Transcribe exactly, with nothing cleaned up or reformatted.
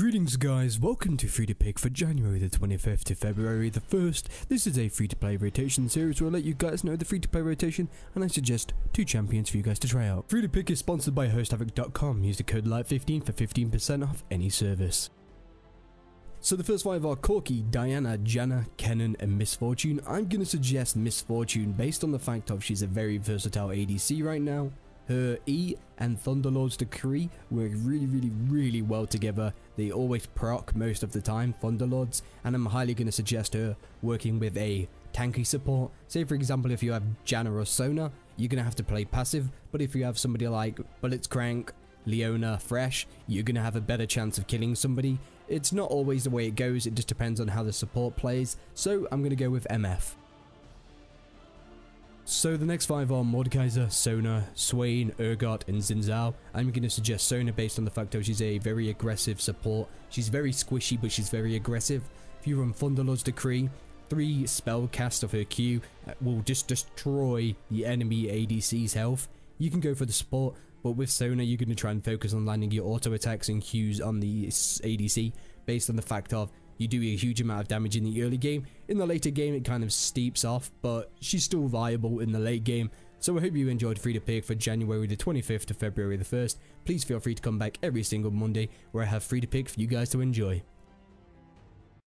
Greetings guys, welcome to Free to Pick for January the twenty-fifth to February the first. This is a free to play rotation series where I'll let you guys know the free to play rotation and I suggest two champions for you guys to try out. Free to Pick is sponsored by host havoc dot com. Use the code light fifteen for fifteen percent off any service. So the first five are Corki, Diana, Janna, Kennen and Miss Fortune. I'm going to suggest Miss Fortune based on the fact of she's a very versatile A D C right now. Her E and Thunderlord's Decree work really, really, really well together. They always proc most of the time, Thunderlords, and I'm highly going to suggest her working with a tanky support. Say for example if you have Janna or Sona, you're going to have to play passive, but if you have somebody like Bulletscrank, Leona, Fresh, you're going to have a better chance of killing somebody. It's not always the way it goes, it just depends on how the support plays, so I'm going to go with M F. So the next five are Mordekaiser, Sona, Swain, Urgot and Xin Zhao. I'm going to suggest Sona based on the fact that she's a very aggressive support. She's very squishy but she's very aggressive. If you run Thunderlord's Decree, three spell casts of her Q will just destroy the enemy A D C's health. You can go for the support, but with Sona you're going to try and focus on landing your auto attacks and Qs on the A D C based on the fact of you do a huge amount of damage in the early game. In the later game it kind of steeps off, but she's still viable in the late game. So I hope you enjoyed Free to Pick for January the twenty-fifth to February the first. Please feel free to come back every single Monday where I have Free to Pick for you guys to enjoy.